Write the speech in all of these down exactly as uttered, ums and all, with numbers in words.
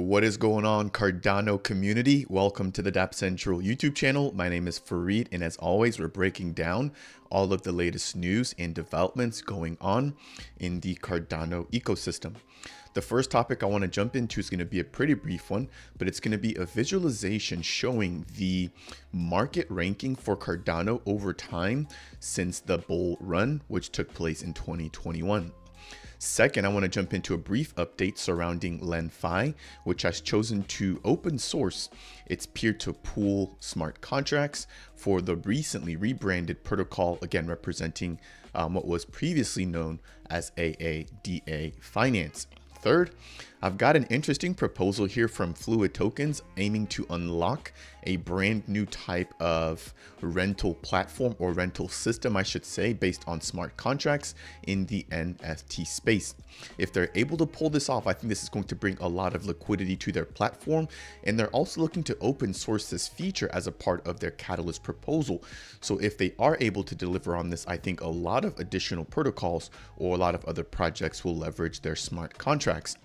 What is going on, Cardano community? Welcome to the Dapp Central YouTube channel. My name is Farid, and as always, we're breaking down all of the latest news and developments going on in the Cardano ecosystem. The first topic I want to jump into is going to be a pretty brief one, but it's going to be a visualization showing the market ranking for Cardano over time since the bull run, which took place in twenty twenty-one. Second, I want to jump into a brief update surrounding LenFi, which has chosen to open source its peer-to-pool smart contracts for the recently rebranded protocol, again representing um, what was previously known as A A D A Finance. Third, I've got an interesting proposal here from Fluid Tokens aiming to unlock a brand new type of rental platform or rental system, I should say, based on smart contracts in the N F T space. If they're able to pull this off, I think this is going to bring a lot of liquidity to their platform. And they're also looking to open source this feature as a part of their Catalyst proposal. So if they are able to deliver on this, I think a lot of additional protocols or a lot of other projects will leverage their smart contracts.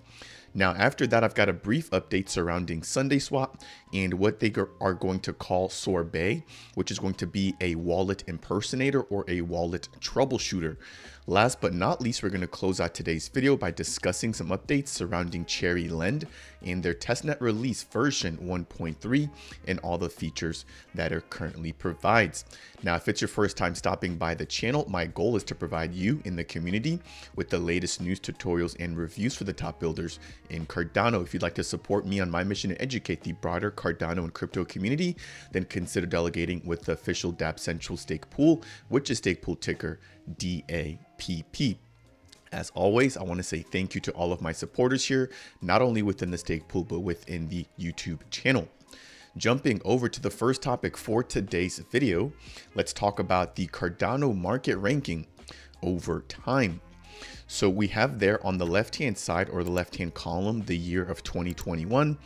Now, after that, I've got a brief update surrounding SundaeSwap and what they are going to call Sorbet, which is going to be a wallet impersonator or a wallet troubleshooter. Last but not least, we're going to close out today's video by discussing some updates surrounding Cherry Lend and their testnet release version one point three and all the features that it currently provides. Now, if it's your first time stopping by the channel, my goal is to provide you in the community with the latest news, tutorials, and reviews for the top builders in Cardano. If you'd like to support me on my mission to educate the broader Cardano and crypto community, then consider delegating with the official Dapp Central Stake Pool, which is Stake Pool ticker D A P P. As always, I want to say thank you to all of my supporters here, not only within the Stake Pool, but within the YouTube channel. Jumping over to the first topic for today's video, let's talk about the Cardano market ranking over time. So we have there on the left-hand side or the left-hand column, the year of twenty twenty-one,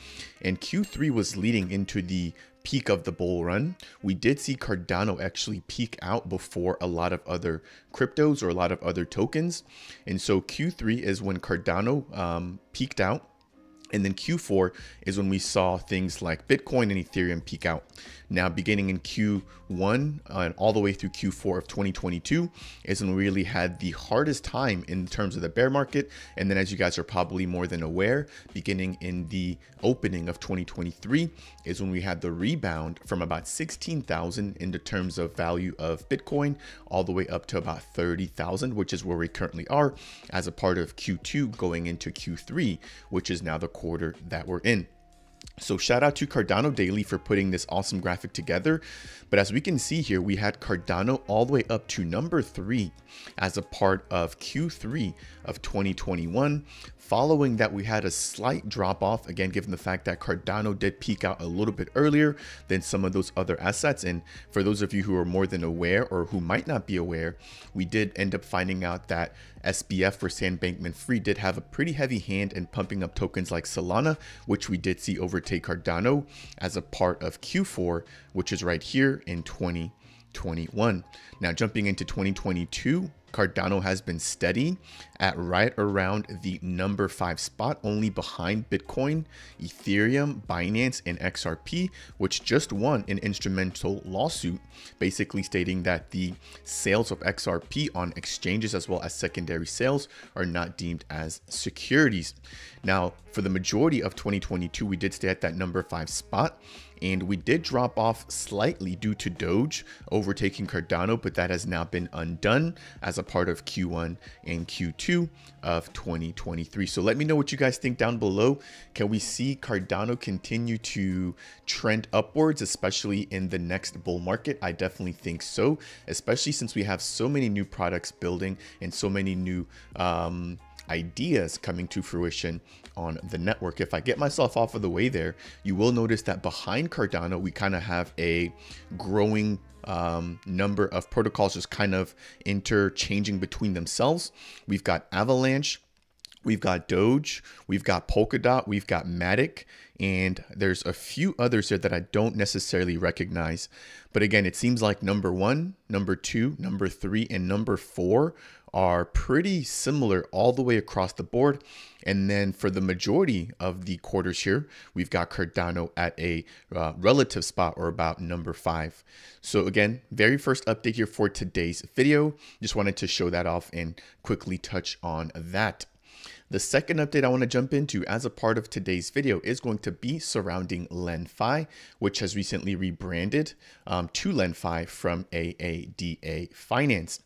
and Q three was leading into the peak of the bull run. We did see Cardano actually peak out before a lot of other cryptos or a lot of other tokens. And so Q three is when Cardano um, peaked out. And then Q four is when we saw things like Bitcoin and Ethereum peak out. Now, beginning in Q one uh, and all the way through Q four of twenty twenty-two is when we really had the hardest time in terms of the bear market. And then, as you guys are probably more than aware, beginning in the opening of twenty twenty-three is when we had the rebound from about sixteen thousand in the terms of value of Bitcoin all the way up to about thirty thousand, which is where we currently are as a part of Q two going into Q three, which is now the quarter that we're in. So shout out to Cardano Daily for putting this awesome graphic together. But as we can see here, we had Cardano all the way up to number three as a part of Q three of twenty twenty-one. Following that, we had a slight drop off, again, given the fact that Cardano did peak out a little bit earlier than some of those other assets. And for those of you who are more than aware or who might not be aware, we did end up finding out that S B F for Sam Bankman-Fried did have a pretty heavy hand in pumping up tokens like Solana, which we did see overtake Cardano as a part of Q four, which is right here in twenty twenty-one. Now, jumping into twenty twenty-two, Cardano has been steady at right around the number five spot, only behind Bitcoin, Ethereum, Binance, and X R P, which just won an instrumental lawsuit, basically stating that the sales of X R P on exchanges as well as secondary sales are not deemed as securities. Now, for the majority of twenty twenty-two, we did stay at that number five spot, and we did drop off slightly due to Doge overtaking Cardano, but that has now been undone as a part of Q one and Q two of twenty twenty-three. So let me know what you guys think down below. Can we see Cardano continue to trend upwards, especially in the next bull market? I definitely think so, especially since we have so many new products building and so many new um, ideas coming to fruition on the network. If I get myself off of the way there, you will notice that behind Cardano, we kind of have a growing um, number of protocols just kind of interchanging between themselves. We've got Avalanche, we've got Doge, we've got Polkadot, we've got Matic, and there's a few others here that I don't necessarily recognize. But again, it seems like number one, number two, number three, and number four are pretty similar all the way across the board. And then for the majority of the quarters here, we've got Cardano at a uh, relative spot, or about number five. So again, very first update here for today's video. Just wanted to show that off and quickly touch on that. The second update I want to jump into as a part of today's video is going to be surrounding LenFi, which has recently rebranded um, to LenFi from A A D A Finance.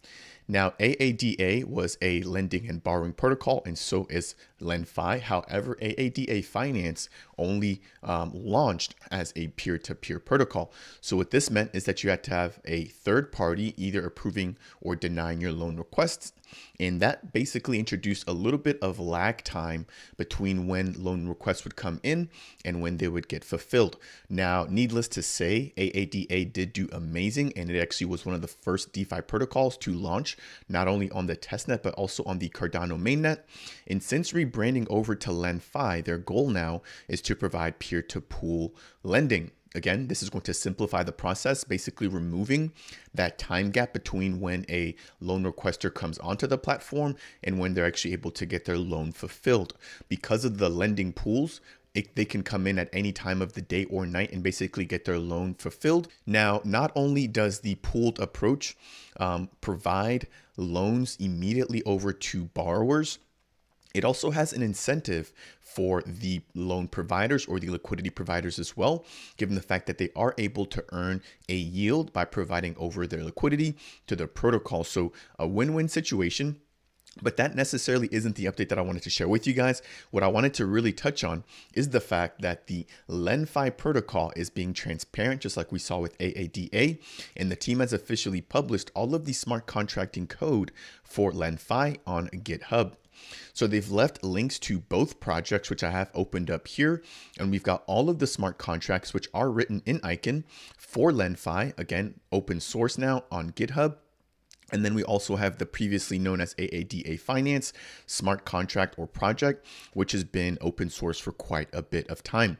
Now, A A D A was a lending and borrowing protocol, and so is LenFi. However, A A D A Finance only um, launched as a peer-to-peer protocol. So what this meant is that you had to have a third party either approving or denying your loan requests. And that basically introduced a little bit of lag time between when loan requests would come in and when they would get fulfilled. Now, needless to say, A A D A did do amazing, and it actually was one of the first DeFi protocols to launch, not only on the testnet, but also on the Cardano mainnet. And since rebranding over to LenFi, their goal now is to provide peer-to-pool lending. Again, this is going to simplify the process, basically removing that time gap between when a loan requester comes onto the platform and when they're actually able to get their loan fulfilled. Because of the lending pools, It, they can come in at any time of the day or night and basically get their loan fulfilled. Now, not only does the pooled approach um, provide loans immediately over to borrowers, it also has an incentive for the loan providers or the liquidity providers as well, given the fact that they are able to earn a yield by providing over their liquidity to their protocol. So a win-win situation. But that necessarily isn't the update that I wanted to share with you guys. What I wanted to really touch on is the fact that the LenFi protocol is being transparent, just like we saw with A A D A. And the team has officially published all of the smart contracting code for LenFi on GitHub. So they've left links to both projects, which I have opened up here. And we've got all of the smart contracts, which are written in Aiken for LenFi. Again, open source now on GitHub. And then we also have the previously known as A A D A Finance smart contract or project, which has been open source for quite a bit of time.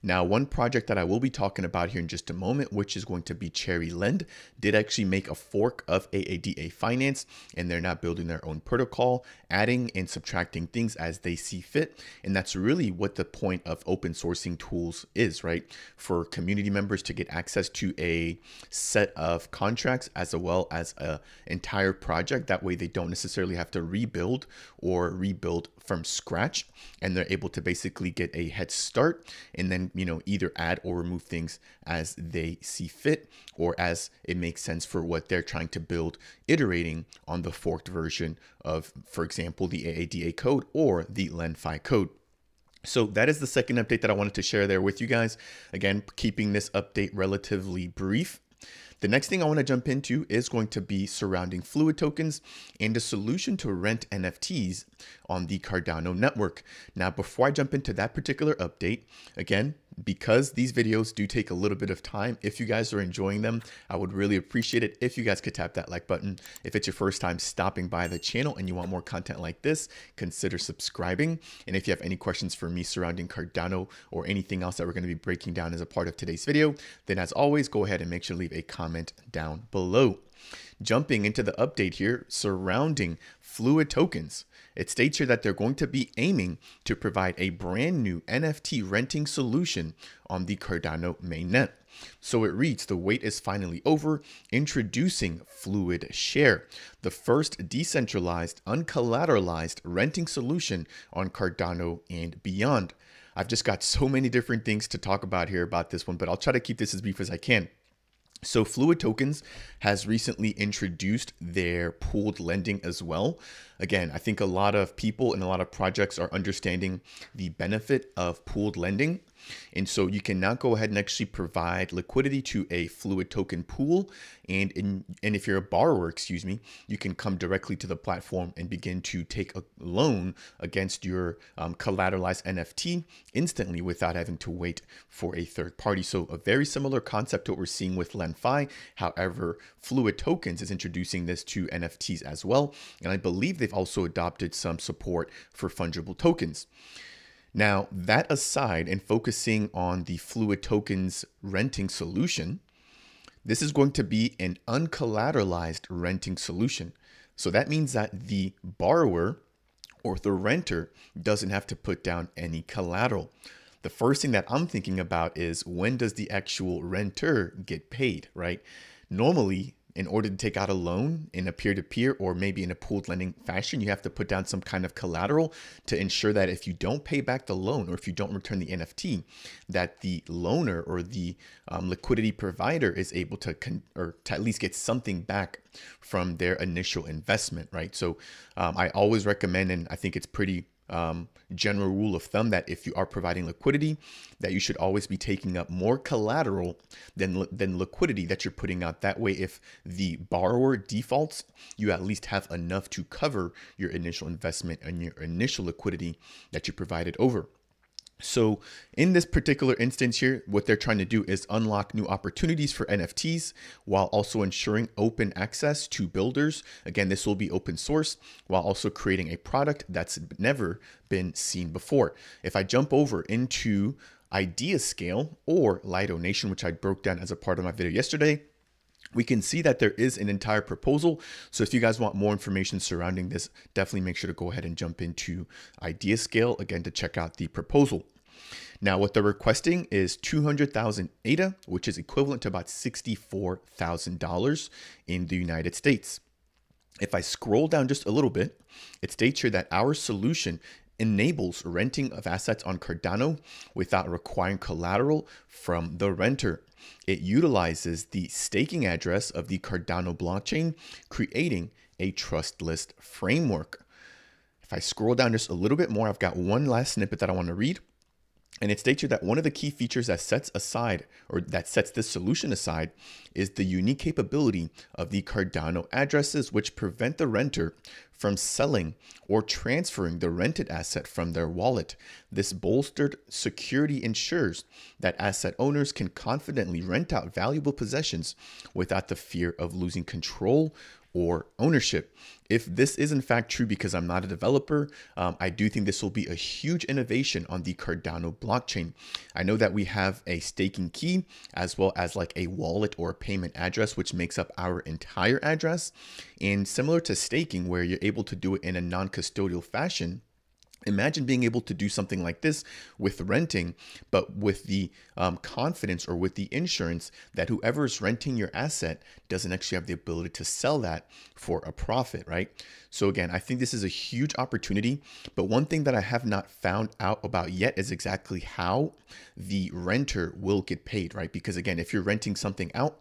Now, one project that I will be talking about here in just a moment, which is going to be Cherry Lend, did actually make a fork of A A D A Finance, and they're now building their own protocol, adding and subtracting things as they see fit. And that's really what the point of open sourcing tools is, right? For community members to get access to a set of contracts as well as a entire project. That way they don't necessarily have to rebuild or rebuild from scratch, and they're able to basically get a head start and then, you know, either add or remove things as they see fit or as it makes sense for what they're trying to build, iterating on the forked version of, for example, the A A D A code or the LenFi code. So that is the second update that I wanted to share there with you guys. Again, keeping this update relatively brief. The next thing I want to jump into is going to be surrounding Fluid Tokens and a solution to rent N F Ts on the Cardano network. Now, before I jump into that particular update, again, because these videos do take a little bit of time, if you guys are enjoying them, I would really appreciate it if you guys could tap that like button. If it's your first time stopping by the channel and you want more content like this, consider subscribing. And if you have any questions for me surrounding Cardano or anything else that we're going to be breaking down as a part of today's video, then as always, go ahead and make sure to leave a comment down below. Jumping into the update here surrounding Fluid Tokens, it states here that they're going to be aiming to provide a brand new N F T renting solution on the Cardano mainnet. So it reads, the wait is finally over, introducing Fluid Share, the first decentralized, uncollateralized renting solution on Cardano and beyond. I've just got so many different things to talk about here about this one, but I'll try to keep this as brief as I can. So Fluid Tokens has recently introduced their pooled lending as well. Again, I think a lot of people and a lot of projects are understanding the benefit of pooled lending. And so you can now go ahead and actually provide liquidity to a Fluid token pool. And in, and if you're a borrower, excuse me, you can come directly to the platform and begin to take a loan against your um, collateralized N F T instantly without having to wait for a third party. So a very similar concept to what we're seeing with LenFi. However, Fluid Tokens is introducing this to N F Ts as well. And I believe they've also adopted some support for fungible tokens. Now, that aside and focusing on the Fluid Tokens renting solution, this is going to be an uncollateralized renting solution. So that means that the borrower or the renter doesn't have to put down any collateral. The first thing that I'm thinking about is, when does the actual renter get paid, right? Normally, in order to take out a loan in a peer-to-peer or maybe in a pooled lending fashion, you have to put down some kind of collateral to ensure that if you don't pay back the loan or if you don't return the N F T, that the loaner or the um, liquidity provider is able to, con or to at least get something back from their initial investment, right? So um, I always recommend, and I think it's pretty Um, general rule of thumb, that if you are providing liquidity, that you should always be taking up more collateral than, than liquidity that you're putting out. That way, if the borrower defaults, you at least have enough to cover your initial investment and your initial liquidity that you provided over. So in this particular instance here, what they're trying to do is unlock new opportunities for N F Ts while also ensuring open access to builders. Again, this will be open source, while also creating a product that's never been seen before. If I jump over into Idea Scale or Lido Nation, which I broke down as a part of my video yesterday, we can see that there is an entire proposal. So if you guys want more information surrounding this, definitely make sure to go ahead and jump into Idea Scale again to check out the proposal. Now, what they're requesting is two hundred thousand A D A, which is equivalent to about sixty-four thousand dollars in the United States. If I scroll down just a little bit, it states here that our solution enables renting of assets on Cardano without requiring collateral from the renter. It utilizes the staking address of the Cardano blockchain, creating a trustless framework. If I scroll down just a little bit more, I've got one last snippet that I want to read. And it states here that one of the key features that sets aside, or that sets this solution aside, is the unique capability of the Cardano addresses, which prevent the renter from selling or transferring the rented asset from their wallet. This bolstered security ensures that asset owners can confidently rent out valuable possessions without the fear of losing control or ownership. If this is in fact true, because I'm not a developer, um, I do think this will be a huge innovation on the Cardano blockchain. I know that we have a staking key as well as like a wallet or a payment address, which makes up our entire address. And similar to staking, where you're able to do it in a non-custodial fashion, imagine being able to do something like this with renting, but with the um, confidence or with the insurance that whoever is renting your asset doesn't actually have the ability to sell that for a profit, right? So again, I think this is a huge opportunity, but one thing that I have not found out about yet is exactly how the renter will get paid, right? Because again, if you're renting something out,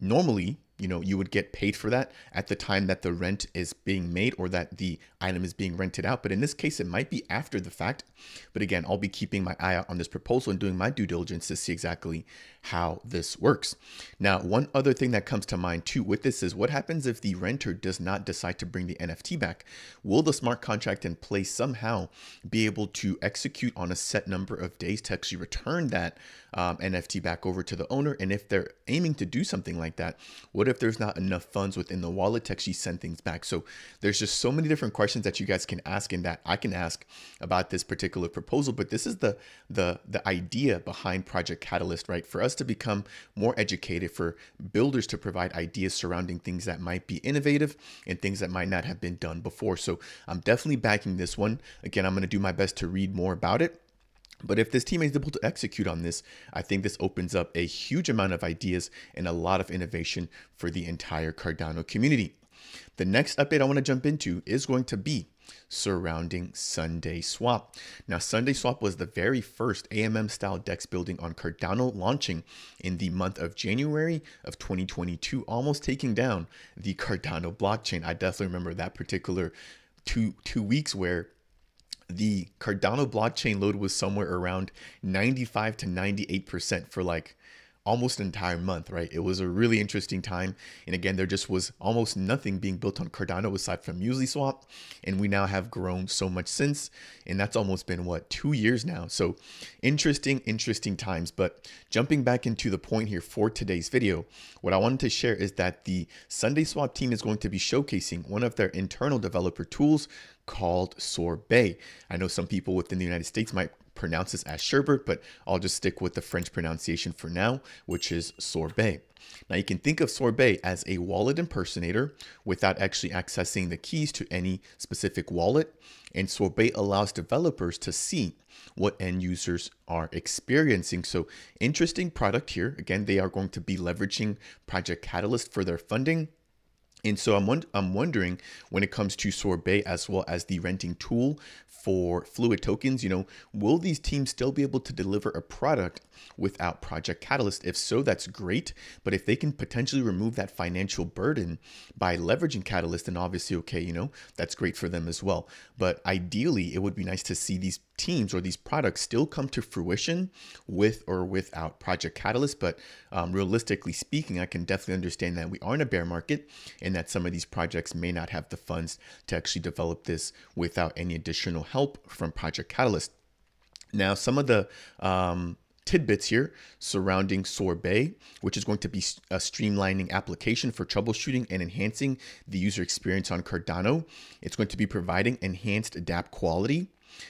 normally, you know, you would get paid for that at the time that the rent is being made or that the item is being rented out. But in this case, it might be after the fact. But again, I'll be keeping my eye out on this proposal and doing my due diligence to see exactly how this works. Now, one other thing that comes to mind too with this is, what happens if the renter does not decide to bring the N F T back? Will the smart contract in place somehow be able to execute on a set number of days to actually return that um, N F T back over to the owner? And if they're aiming to do something like that, what if there's not enough funds within the wallet to actually send things back? So there's just so many different questions that you guys can ask and that I can ask about this particular proposal. But this is the the the idea behind Project Catalyst, right? For us to become more educated, for builders to provide ideas surrounding things that might be innovative and things that might not have been done before. So I'm definitely backing this one. Again, I'm going to do my best to read more about it. But if this team is able to execute on this, I think this opens up a huge amount of ideas and a lot of innovation for the entire Cardano community. The next update I want to jump into is going to be surrounding SundaeSwap. Now, SundaeSwap was the very first A M M style DEX building on Cardano, launching in the month of January of twenty twenty-two, almost taking down the Cardano blockchain. I definitely remember that particular two, two weeks where the Cardano blockchain load was somewhere around ninety-five to ninety-eight percent for like almost an entire month, right? It was a really interesting time. And again, there just was almost nothing being built on Cardano aside from MuesliSwap. And we now have grown so much since, and that's almost been what, two years now. So interesting, interesting times. But jumping back into the point here for today's video, what I wanted to share is that the SundaeSwap team is going to be showcasing one of their internal developer tools called Sorbet. I know some people within the United States might pronounce this as sherbet, but I'll just stick with the French pronunciation for now, which is sorbet. Now you can think of Sorbet as a wallet impersonator without actually accessing the keys to any specific wallet. And Sorbet allows developers to see what end users are experiencing. So interesting product here. Again, they are going to be leveraging Project Catalyst for their funding. And so I'm, I'm wondering when it comes to Sorbet as well as the renting tool for Fluid Tokens, you know, will these teams still be able to deliver a product without Project Catalyst? If so, that's great. But if they can potentially remove that financial burden by leveraging Catalyst, then obviously, okay, you know, that's great for them as well. But ideally, it would be nice to see these teams or these products still come to fruition with or without Project Catalyst. But um, realistically speaking, I can definitely understand that we are in a bear market and that some of these projects may not have the funds to actually develop this without any additional help from Project Catalyst. Now, some of the um, tidbits here surrounding Sorbet, which is going to be a streamlining application for troubleshooting and enhancing the user experience on Cardano. It's going to be providing enhanced Dapp quality.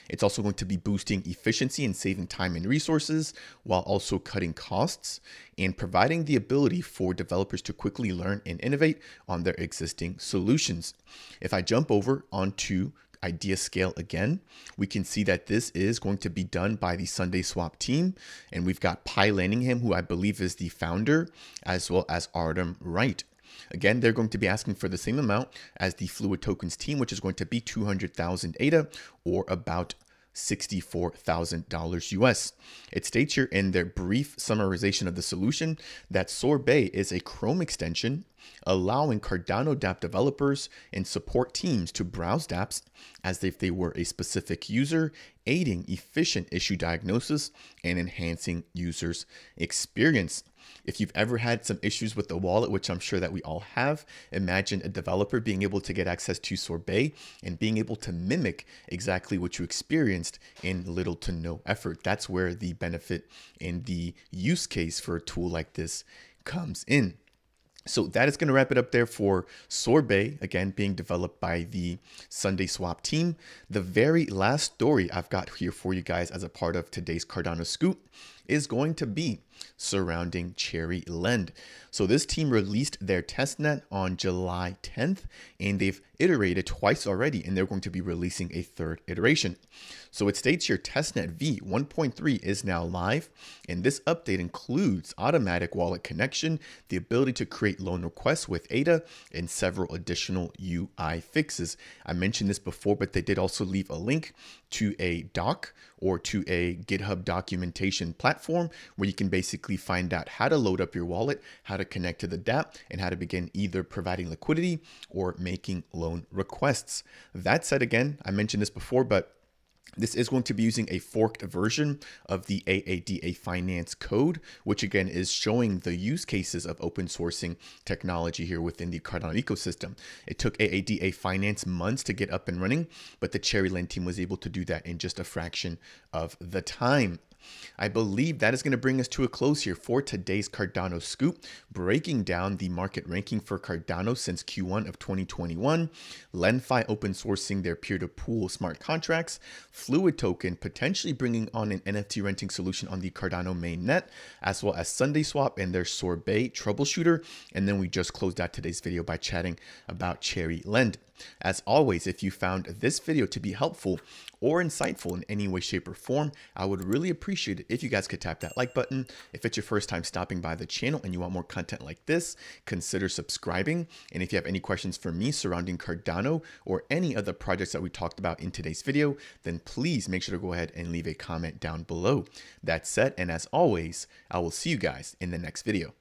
It's also going to be boosting efficiency and saving time and resources while also cutting costs and providing the ability for developers to quickly learn and innovate on their existing solutions. If I jump over onto Idea Scale again, we can see that this is going to be done by the SundaeSwap team. And we've got Pi Lanningham, who I believe is the founder, as well as Artem Wright. Again, they're going to be asking for the same amount as the Fluid Tokens team, which is going to be two hundred thousand A D A or about sixty-four thousand dollars U S. It states here in their brief summarization of the solution that Sorbet is a Chrome extension allowing Cardano Dapp developers and support teams to browse Dapps as if they were a specific user, aiding efficient issue diagnosis and enhancing users' experience. If you've ever had some issues with the wallet, which I'm sure that we all have, imagine a developer being able to get access to Sorbet and being able to mimic exactly what you experienced in little to no effort. That's where the benefit and the use case for a tool like this comes in. So that is going to wrap it up there for Sorbet, again, being developed by the SundaeSwap team. The very last story I've got here for you guys as a part of today's Cardano Scoop is going to be surrounding Cherry Lend. So this team released their testnet on July tenth, and they've iterated twice already, and they're going to be releasing a third iteration. So it states here, testnet V one point three is now live, and this update includes automatic wallet connection, the ability to create loan requests with A D A, and several additional U I fixes. I mentioned this before, but they did also leave a link to a doc or to a GitHub documentation platform where you can basically find out how to load up your wallet, how to connect to the Dapp, and how to begin either providing liquidity or making loan requests. That said, again, I mentioned this before, but this is going to be using a forked version of the A A D A Finance code, which again is showing the use cases of open sourcing technology here within the Cardano ecosystem. It took A A D A Finance months to get up and running, but the Cherry Lend team was able to do that in just a fraction of the time. I believe that is going to bring us to a close here for today's Cardano Scoop, breaking down the market ranking for Cardano since Q one of twenty twenty-one, LenFi open sourcing their peer-to-pool smart contracts, Fluid Token potentially bringing on an N F T renting solution on the Cardano mainnet, as well as SundaeSwap and their Sorbet troubleshooter, and then we just closed out today's video by chatting about Cherry Lend. As always, if you found this video to be helpful or insightful in any way, shape, or form, I would really appreciate it if you guys could tap that like button. If it's your first time stopping by the channel and you want more content like this, consider subscribing. And if you have any questions for me surrounding Cardano or any other projects that we talked about in today's video, then please make sure to go ahead and leave a comment down below. That said, and as always, I will see you guys in the next video.